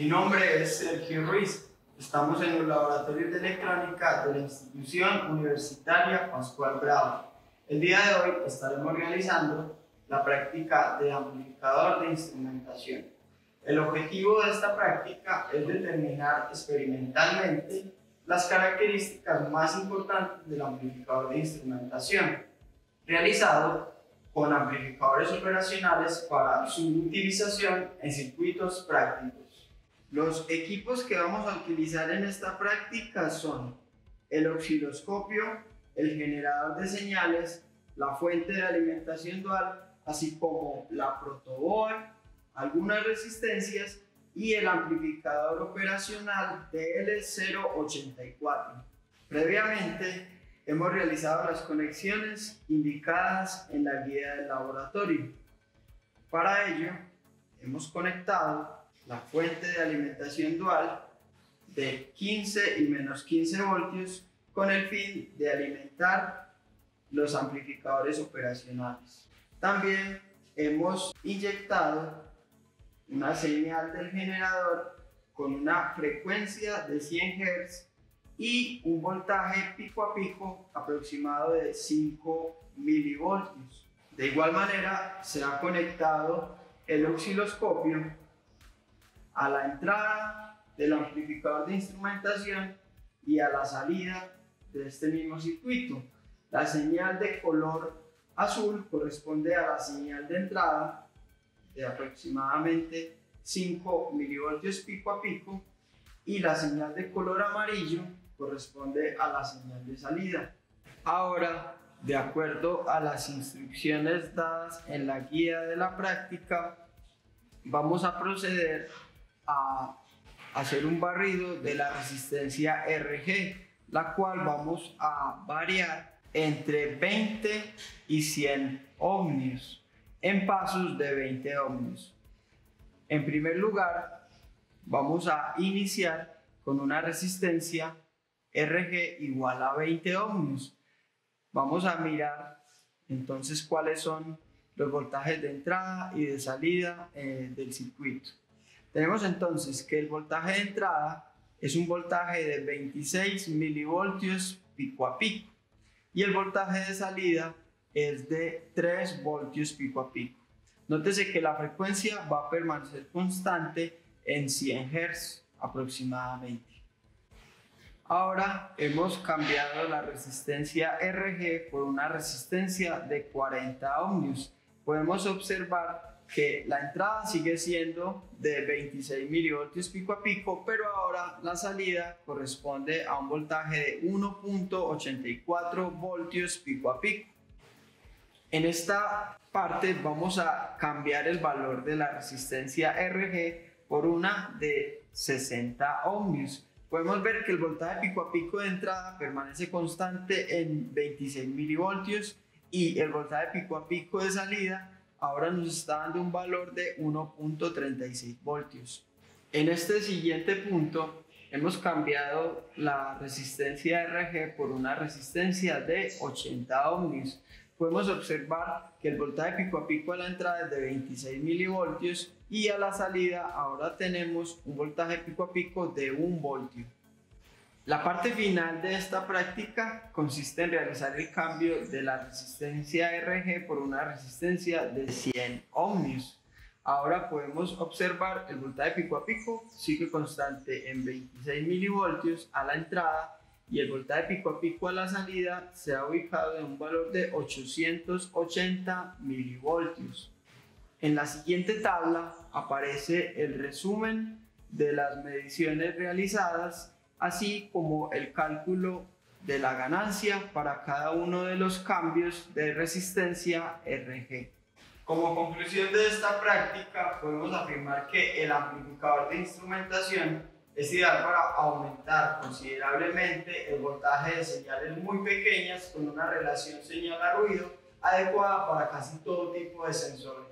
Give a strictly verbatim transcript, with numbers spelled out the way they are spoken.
Mi nombre es Sergio Ruiz. Estamos en los laboratorios de electrónica de la Institución Universitaria Pascual Bravo. El día de hoy estaremos realizando la práctica de amplificador de instrumentación. El objetivo de esta práctica es determinar experimentalmente las características más importantes del amplificador de instrumentación, realizado con amplificadores operacionales para su utilización en circuitos prácticos. Los equipos que vamos a utilizar en esta práctica son el osciloscopio, el generador de señales, la fuente de alimentación dual, así como la protoboard, algunas resistencias y el amplificador operacional T L cero ochenta y cuatro. Previamente hemos realizado las conexiones indicadas en la guía del laboratorio. Para ello hemos conectado la fuente de alimentación dual de quince y menos quince voltios con el fin de alimentar los amplificadores operacionales. También hemos inyectado una señal del generador con una frecuencia de cien hercios y un voltaje pico a pico aproximado de cinco milivoltios. De igual manera se ha conectado el osciloscopio a la entrada del amplificador de instrumentación y a la salida de este mismo circuito. La señal de color azul corresponde a la señal de entrada de aproximadamente cinco milivoltios pico a pico y la señal de color amarillo corresponde a la señal de salida. Ahora, de acuerdo a las instrucciones dadas en la guía de la práctica, vamos a proceder a hacer un barrido de la resistencia R G, la cual vamos a variar entre veinte y cien ohmios en pasos de veinte ohmios. En primer lugar, vamos a iniciar con una resistencia R G igual a veinte ohmios. Vamos a mirar entonces cuáles son los voltajes de entrada y de salida eh, del circuito. Tenemos entonces que el voltaje de entrada es un voltaje de veintiséis milivoltios pico a pico. Y el voltaje de salida es de tres voltios pico a pico. Nótese que la frecuencia va a permanecer constante en cien hercios aproximadamente. Ahora hemos cambiado la resistencia R G por una resistencia de cuarenta ohmios. Podemos observar que la entrada sigue siendo de veintiséis milivoltios pico a pico, pero ahora la salida corresponde a un voltaje de uno punto ochenta y cuatro voltios pico a pico. En esta parte vamos a cambiar el valor de la resistencia R G por una de sesenta ohmios. Podemos ver que el voltaje pico a pico de entrada permanece constante en veintiséis milivoltios y el voltaje pico a pico de salida ahora nos está dando un valor de uno punto treinta y seis voltios. En este siguiente punto hemos cambiado la resistencia R G por una resistencia de ochenta ohmios. Podemos observar que el voltaje pico a pico a la entrada es de veintiséis milivoltios y a la salida ahora tenemos un voltaje pico a pico de un voltio. La parte final de esta práctica consiste en realizar el cambio de la resistencia R G por una resistencia de cien ohmios. Ahora podemos observar el voltaje pico a pico sigue constante en veintiséis milivoltios a la entrada y el voltaje pico a pico a la salida se ha ubicado en un valor de ochocientos ochenta milivoltios. En la siguiente tabla aparece el resumen de las mediciones realizadas, así como el cálculo de la ganancia para cada uno de los cambios de resistencia R G. Como conclusión de esta práctica, podemos afirmar que el amplificador de instrumentación es ideal para aumentar considerablemente el voltaje de señales muy pequeñas con una relación señal a ruido adecuada para casi todo tipo de sensores.